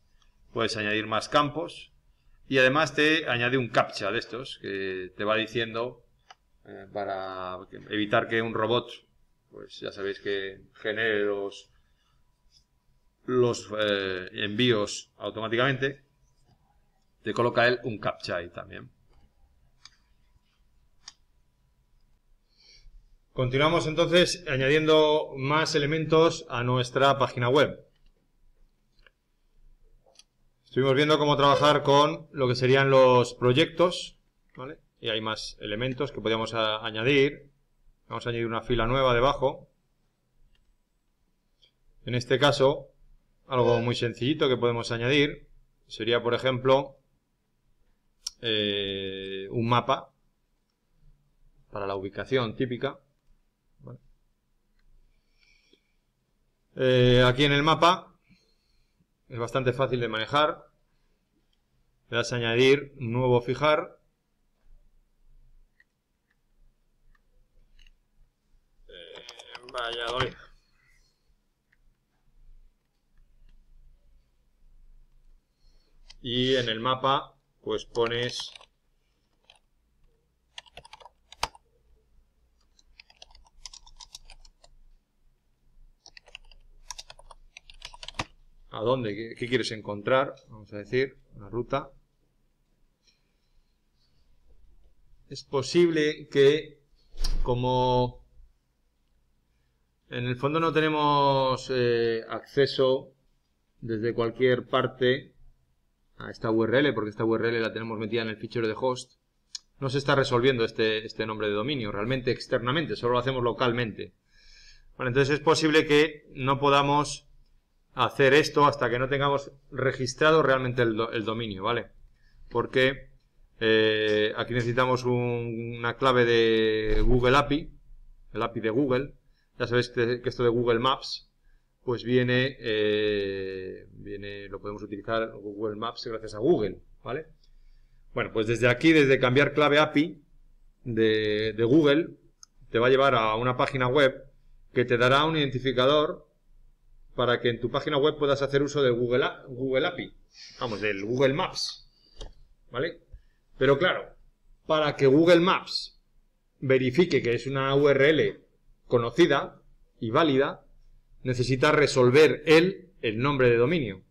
Puedes añadir más campos y además te añade un CAPTCHA de estos que te va diciendo para evitar que un robot, pues ya sabéis que genere los envíos automáticamente, te coloca él un CAPTCHA ahí también. Continuamos entonces añadiendo más elementos a nuestra página web. Estuvimos viendo cómo trabajar con lo que serían los proyectos, ¿vale? Y hay más elementos que podíamos añadir. Vamos a añadir una fila nueva debajo. En este caso, algo muy sencillito que podemos añadir sería, por ejemplo, un mapa para la ubicación típica. Aquí en el mapa es bastante fácil de manejar. Le das a añadir, nuevo fijar. Valladolid. Y en el mapa pues pones a dónde, qué quieres encontrar, vamos a decir, una ruta. Es posible que, como en el fondo no tenemos acceso desde cualquier parte a esta URL, porque esta URL la tenemos metida en el fichero de host, no se está resolviendo este nombre de dominio realmente externamente, solo lo hacemos localmente. Bueno, entonces es posible que no podamos hacer esto hasta que no tengamos registrado realmente el dominio, ¿vale? Porque aquí necesitamos una clave de Google API, el API de Google. Ya sabéis que esto de Google Maps pues viene, lo podemos utilizar Google Maps gracias a Google, ¿vale? Bueno, pues desde aquí, desde cambiar clave API de Google, te va a llevar a una página web que te dará un identificador para que en tu página web puedas hacer uso de Google API, vamos, del Google Maps, ¿vale? Pero claro, para que Google Maps verifique que es una URL conocida y válida, necesita resolver él el nombre de dominio.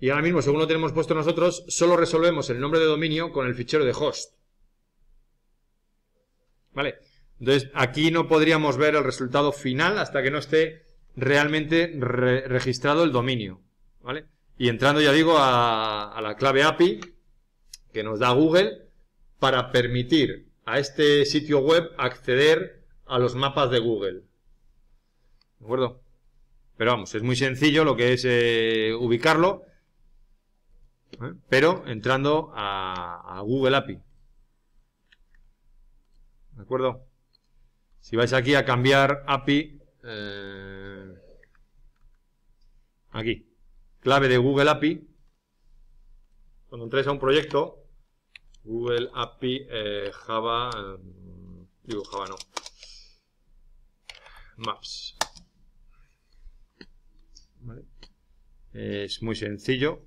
Y ahora mismo, según lo tenemos puesto nosotros, solo resolvemos el nombre de dominio con el fichero de host, ¿vale? Entonces, aquí no podríamos ver el resultado final hasta que no esté realmente registrado el dominio, ¿vale? Y entrando, ya digo, a la clave API que nos da Google para permitir a este sitio web acceder a los mapas de Google, ¿de acuerdo? Pero vamos, es muy sencillo lo que es ubicarlo, ¿eh? Pero entrando a Google API, ¿de acuerdo? Si vais aquí a cambiar API, aquí, clave de Google API, cuando entréis a un proyecto, Google API Java, digo Java no, Maps, ¿vale? Es muy sencillo.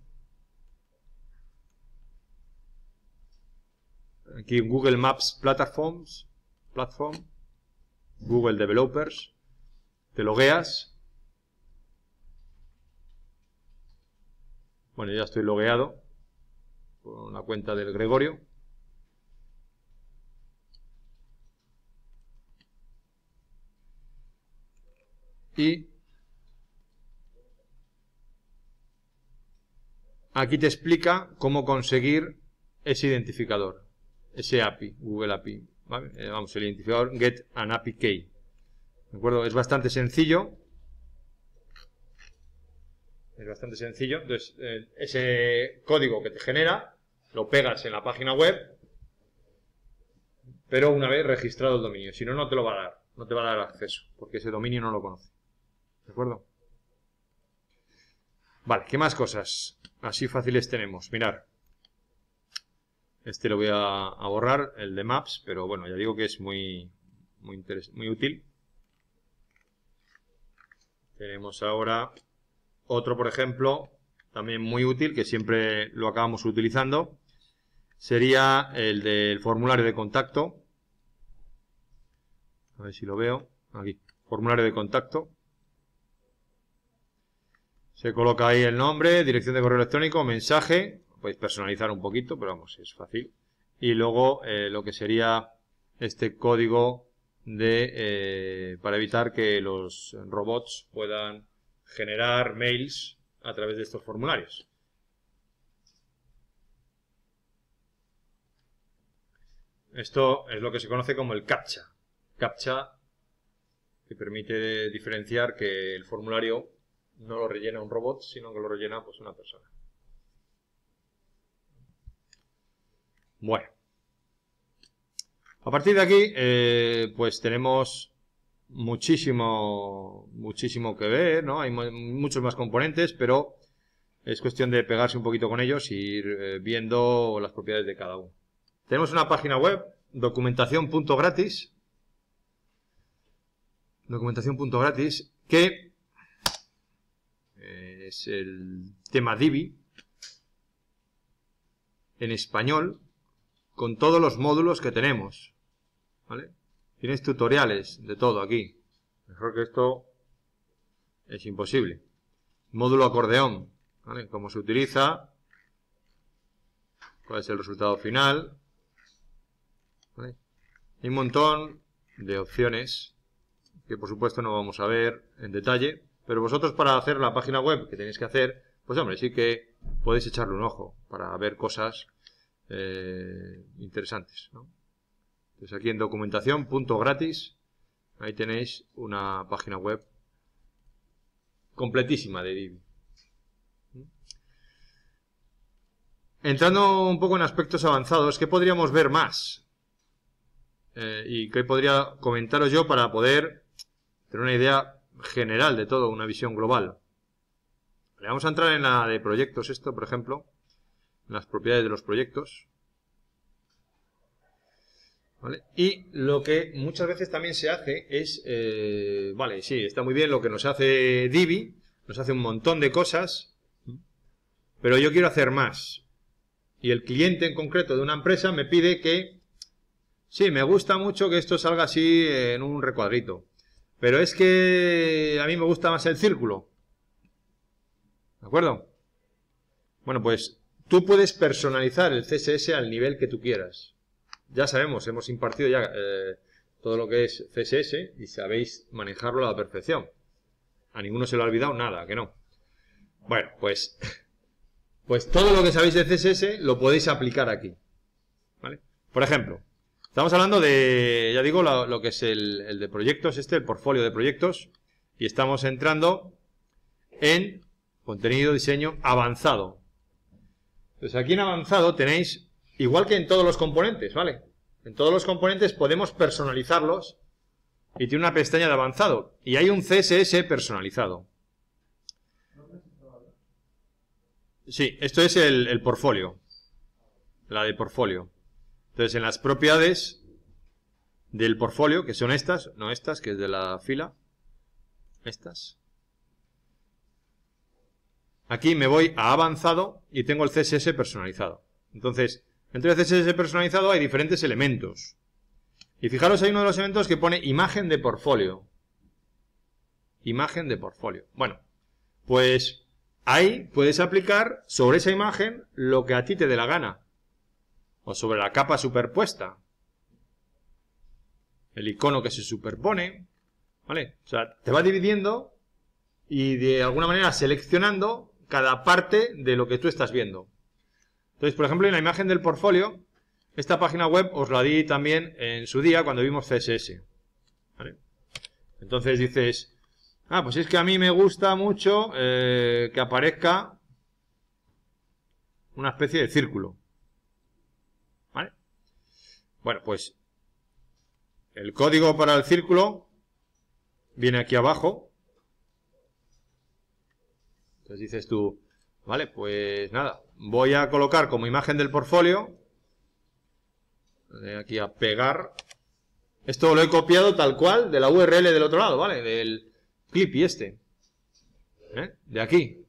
Aquí Google Maps Platforms, Google Developers, te logueas. Bueno, ya estoy logueado con la cuenta del Gregorio. Y aquí te explica cómo conseguir ese identificador, ese API, Google API. ¿Vale? Vamos, el identificador Get an API Key. ¿De acuerdo? Es bastante sencillo. Entonces, ese código que te genera lo pegas en la página web, pero una vez registrado el dominio. Si no, no te lo va a dar. No te va a dar acceso, porque ese dominio no lo conoce. ¿De acuerdo? Vale, ¿qué más cosas así fáciles tenemos? Mirar. Este lo voy a borrar, el de Maps, pero bueno, ya digo que es muy útil. Tenemos ahora otro, por ejemplo, también muy útil, que siempre lo acabamos utilizando. Sería el del formulario de contacto. A ver si lo veo. Aquí, formulario de contacto. Se coloca ahí el nombre, dirección de correo electrónico, mensaje. Podéis personalizar un poquito, pero vamos, es fácil. Y luego lo que sería este código de para evitar que los robots puedan generar mails a través de estos formularios. Esto es lo que se conoce como el CAPTCHA. CAPTCHA que permite diferenciar que el formulario no lo rellena un robot, sino que lo rellena pues una persona. Bueno, a partir de aquí, pues tenemos muchísimo que ver, ¿no? Hay muchos más componentes, pero es cuestión de pegarse un poquito con ellos e ir viendo las propiedades de cada uno. Tenemos una página web, documentación.gratis, que es el tema Divi, en español, con todos los módulos que tenemos, ¿vale? Tienes tutoriales de todo aquí. Mejor que esto es imposible. Módulo acordeón, ¿vale? Cómo se utiliza, cuál es el resultado final, ¿vale? Hay un montón de opciones que por supuesto no vamos a ver en detalle, pero vosotros para hacer la página web que tenéis que hacer, pues hombre, sí que podéis echarle un ojo para ver cosas interesantes, ¿no? Entonces aquí en documentación.gratis, ahí tenéis una página web completísima de Divi. Entrando un poco en aspectos avanzados, ¿qué podríamos ver más? ¿Y qué podría comentaros yo para poder tener una idea general de todo, una visión global. Le vamos a entrar en la de proyectos, esto, por ejemplo, en las propiedades de los proyectos. ¿Vale? Y lo que muchas veces también se hace es, vale, sí, está muy bien lo que nos hace Divi, nos hace un montón de cosas, pero yo quiero hacer más. Y el cliente en concreto de una empresa me pide que, sí, me gusta mucho que esto salga así en un recuadrito, pero es que a mí me gusta más el círculo. ¿De acuerdo? Bueno, pues tú puedes personalizar el CSS al nivel que tú quieras. Ya sabemos, hemos impartido ya todo lo que es CSS y sabéis manejarlo a la perfección. A ninguno se lo ha olvidado nada, que no. Bueno, pues todo lo que sabéis de CSS lo podéis aplicar aquí. ¿Vale? Por ejemplo, estamos hablando de, ya digo, lo que es el de proyectos, el portfolio de proyectos. Y estamos entrando en contenido, diseño, avanzado. Entonces aquí en avanzado tenéis... Igual que en todos los componentes, ¿vale? En todos los componentes podemos personalizarlos y tiene una pestaña de avanzado. Y hay un CSS personalizado. Sí, esto es el portfolio. La de portfolio. Entonces, en las propiedades del portfolio, que son estas, no estas, que es de la fila. Estas. Aquí me voy a avanzado y tengo el CSS personalizado. Entonces... Dentro de CSS personalizado hay diferentes elementos. Y fijaros, hay uno de los elementos que pone imagen de portfolio. Imagen de portfolio. Bueno, pues ahí puedes aplicar sobre esa imagen lo que a ti te dé la gana. O sobre la capa superpuesta. El icono que se superpone. ¿Vale? O sea, te va dividiendo y de alguna manera seleccionando cada parte de lo que tú estás viendo. Entonces, por ejemplo, en la imagen del portfolio, esta página web os la di también en su día cuando vimos CSS. ¿Vale? Entonces dices, ah, pues es que a mí me gusta mucho que aparezca una especie de círculo. ¿Vale? Bueno, pues el código para el círculo viene aquí abajo. Entonces dices tú, vale, pues nada, voy a colocar como imagen del portfolio, aquí a pegar, esto lo he copiado tal cual de la URL del otro lado, ¿vale? Del clip y de aquí,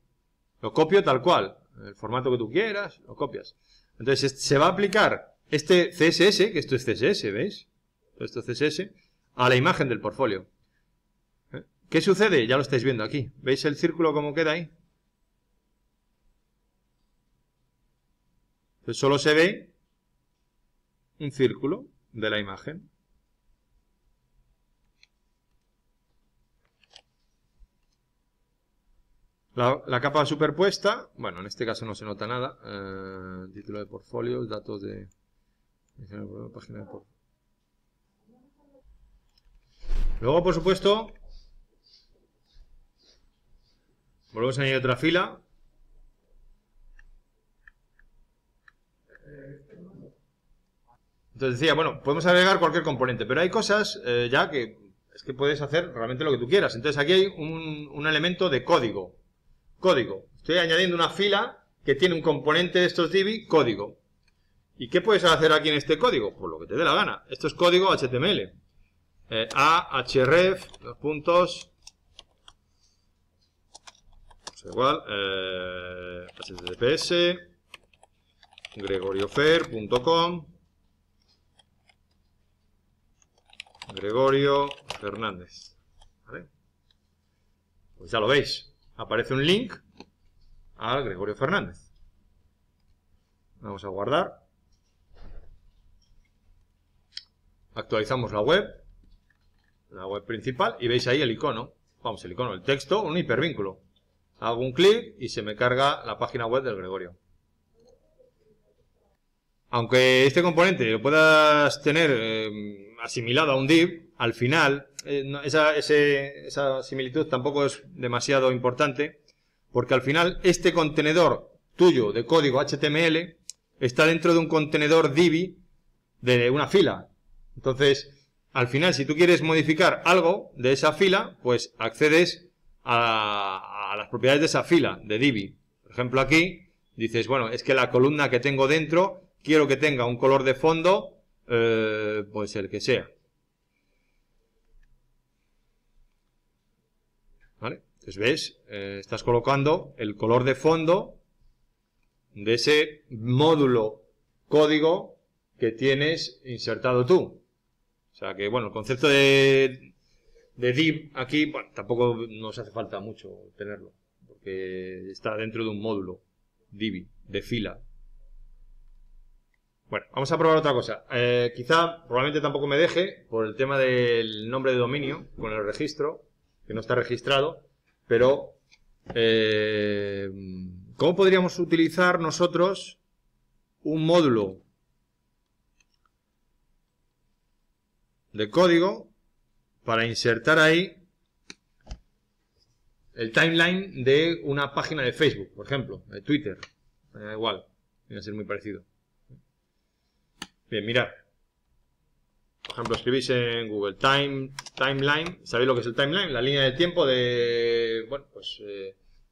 lo copio tal cual, el formato que tú quieras, lo copias. Entonces se va a aplicar este CSS, que esto es CSS, ¿veis? Todo esto es CSS, a la imagen del portfolio. ¿Qué sucede? Ya lo estáis viendo aquí, ¿veis el círculo como queda ahí? Entonces solo se ve un círculo de la imagen. La capa superpuesta, bueno, en este caso no se nota nada. Título de portfolios, datos de... página de portfolio. Luego, por supuesto, volvemos a añadir otra fila. Entonces decía, bueno, podemos agregar cualquier componente, pero hay cosas ya que es que puedes hacer realmente lo que tú quieras. Entonces aquí hay un elemento de código. Código. Estoy añadiendo una fila que tiene un componente de estos Divi, código. ¿Y qué puedes hacer aquí en este código? Pues lo que te dé la gana. Esto es código HTML. A, href, los puntos... Pues igual, https... gregoriofer.com Gregorio Fernández. ¿Vale? Pues ya lo veis. Aparece un link a Gregorio Fernández. Vamos a guardar. Actualizamos la web principal, y veis ahí el icono. Vamos, el icono, el texto, un hipervínculo. Hago un clic y se me carga la página web del Gregorio. Aunque este componente lo puedas tener asimilado a un div, al final esa similitud tampoco es demasiado importante, porque al final este contenedor tuyo de código HTML está dentro de un contenedor Divi de una fila. Entonces, al final, si tú quieres modificar algo de esa fila, pues accedes a las propiedades de esa fila, de Divi. Por ejemplo, aquí dices, bueno, es que la columna que tengo dentro, quiero que tenga un color de fondo, pues el que sea. ¿Vale? Entonces, ves, estás colocando el color de fondo de ese módulo código que tienes insertado tú. O sea que, bueno, el concepto de div aquí, bueno, tampoco nos hace falta mucho tenerlo, porque está dentro de un módulo, divi, de fila. Bueno, vamos a probar otra cosa. Quizá, probablemente tampoco me deje por el tema del nombre de dominio con el registro, que no está registrado, pero ¿cómo podríamos utilizar nosotros un módulo de código para insertar ahí el timeline de una página de Facebook, por ejemplo, de Twitter? Igual, viene a ser muy parecido. Bien, mirad. Por ejemplo, escribís en Google timeline. ¿Sabéis lo que es el timeline? La línea de tiempo de, bueno, pues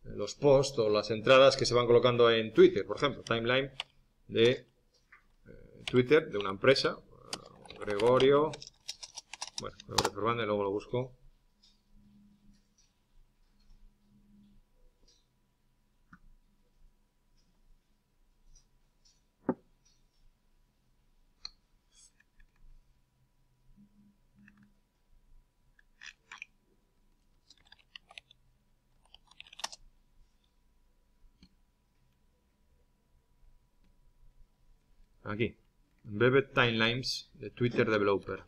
los posts o las entradas que se van colocando en Twitter, por ejemplo. Timeline de Twitter, de una empresa. Gregorio. Bueno, Gregorio Fernández, luego lo busco. Aquí, Embedded Timelines de Twitter Developer.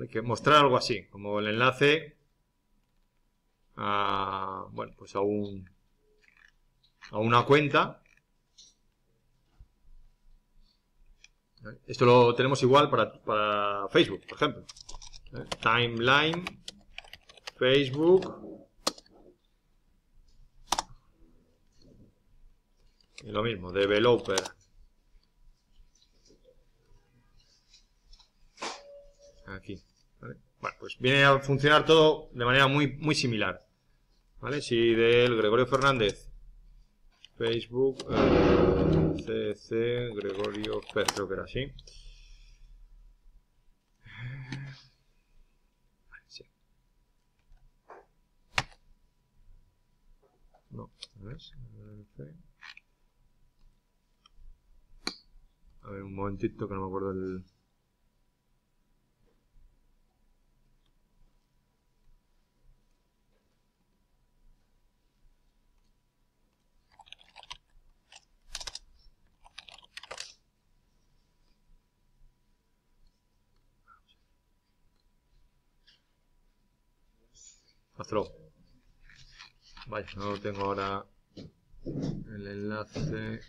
Hay que mostrar algo así, como el enlace a, bueno, pues a una cuenta. Esto lo tenemos igual para Facebook, por ejemplo. Timeline, Facebook. Y lo mismo, developer. Aquí, ¿vale? Bueno, pues viene a funcionar todo de manera muy similar, ¿vale? Si del Gregorio Fernández, Facebook, CC, Gregorio Fer, creo que era así. Sí. No, ¿ves? A ver, un momentito que no me acuerdo el... Hazlo. Vaya, no lo tengo ahora el enlace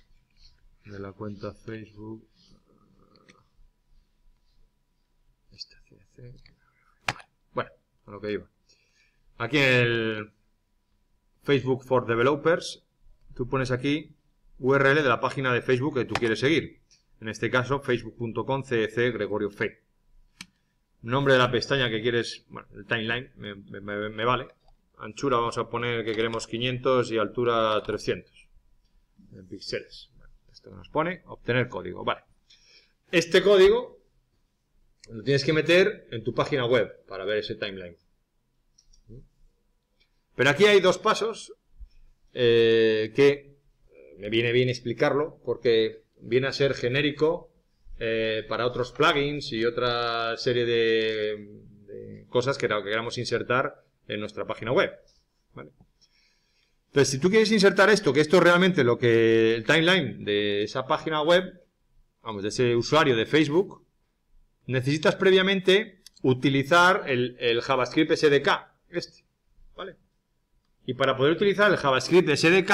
de la cuenta Facebook. Esta CC. Bueno, a lo que iba. Aquí en el Facebook for Developers, tú pones aquí URL de la página de Facebook que tú quieres seguir. En este caso, facebook.com/CEC Gregorio Fe. Nombre de la pestaña que quieres, bueno, el timeline, me vale. Anchura vamos a poner que queremos 500 y altura 300 en píxeles. Esto nos pone obtener código. Vale. Este código lo tienes que meter en tu página web para ver ese timeline. Pero aquí hay dos pasos que me viene bien explicarlo porque viene a ser genérico para otros plugins y otra serie de cosas que queramos insertar en nuestra página web. ¿Vale? Entonces, si tú quieres insertar esto, que esto es realmente lo que el timeline de esa página web, vamos, de ese usuario de Facebook, necesitas previamente utilizar el JavaScript SDK, este, ¿vale? Y para poder utilizar el JavaScript SDK,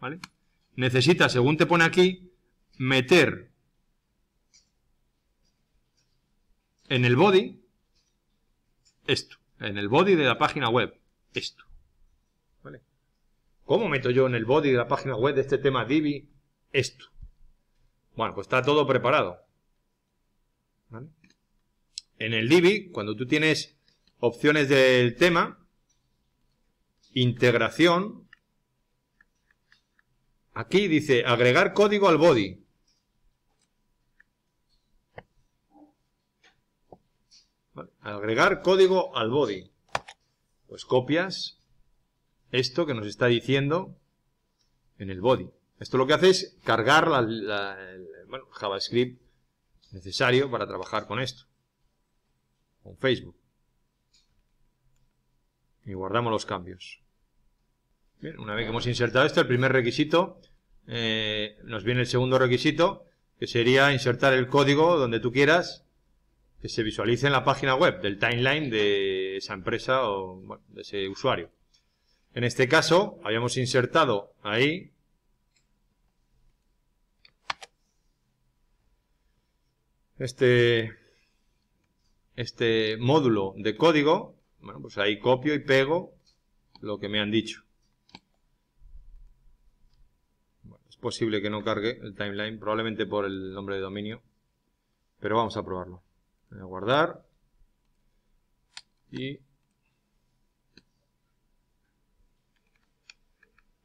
¿vale? Necesitas, según te pone aquí, meter en el body esto, en el body de la página web, esto. ¿Cómo meto yo en el body de la página web de este tema Divi esto? Bueno, pues está todo preparado, ¿vale? En el Divi, cuando tú tienes opciones del tema, integración, aquí dice agregar código al body. Vale, agregar código al body. Pues copias esto que nos está diciendo en el body. Esto lo que hace es cargar el JavaScript necesario para trabajar con esto, con Facebook. Y guardamos los cambios. Bien, una vez que hemos insertado esto, el primer requisito, nos viene el segundo requisito, que sería insertar el código donde tú quieras que se visualice en la página web del timeline de esa empresa o bueno, de ese usuario. En este caso, habíamos insertado ahí este módulo de código. Bueno, pues ahí copio y pego lo que me han dicho. Bueno, es posible que no cargue el timeline, probablemente por el nombre de dominio, pero vamos a probarlo. Voy a guardar y...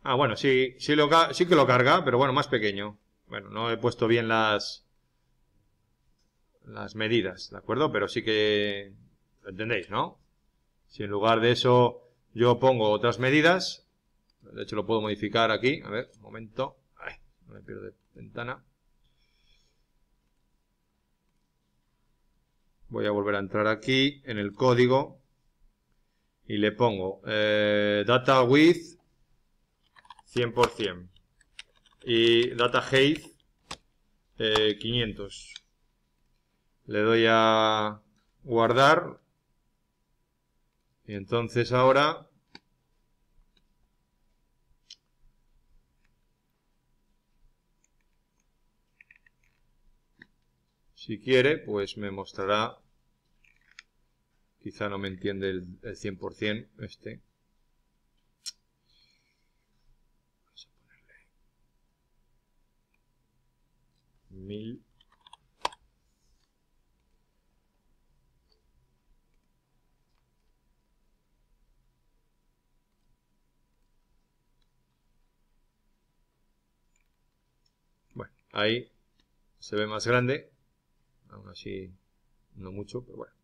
Ah, bueno, sí que lo carga, pero bueno, más pequeño. Bueno, no he puesto bien las medidas, ¿de acuerdo? Pero sí que... ¿Entendéis, no? Si en lugar de eso yo pongo otras medidas, de hecho lo puedo modificar aquí, a ver, un momento, ay, no me pierdo de ventana. Voy a volver a entrar aquí en el código y le pongo data width 100% y data height 500. Le doy a guardar y entonces ahora si quiere pues me mostrará, quizá no me entiende el 100% este. Vamos a ponerle 1000. Ahí se ve más grande, aún así no mucho, pero bueno.